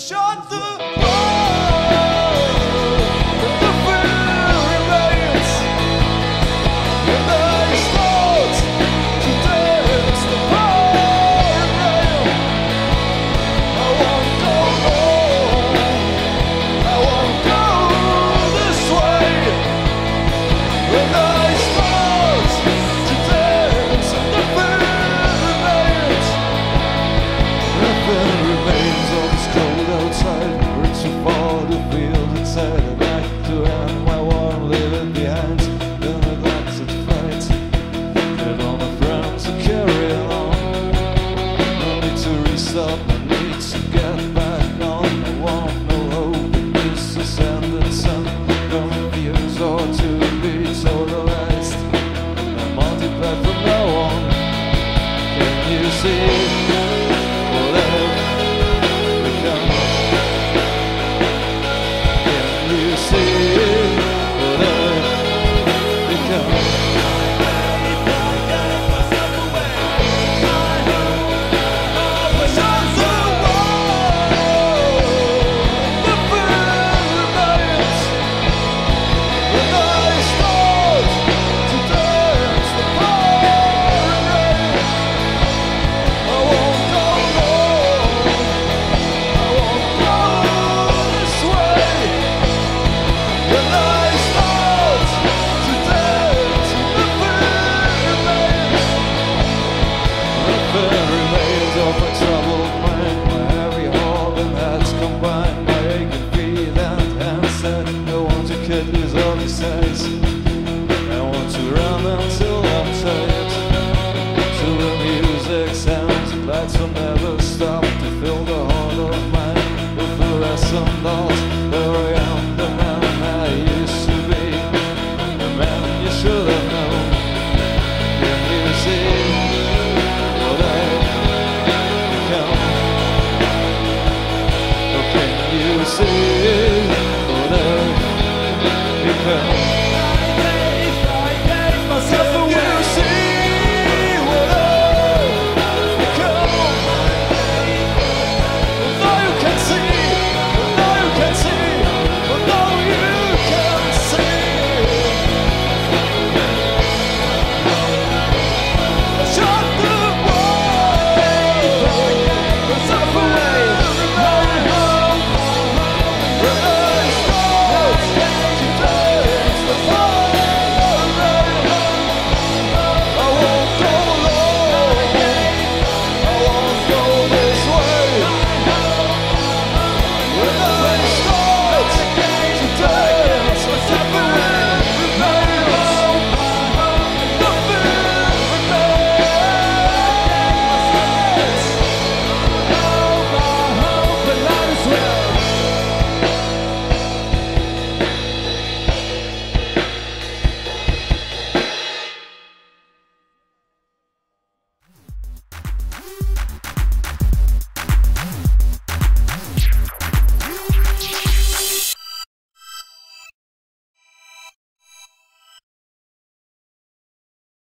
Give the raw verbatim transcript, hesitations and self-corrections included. Shut the see.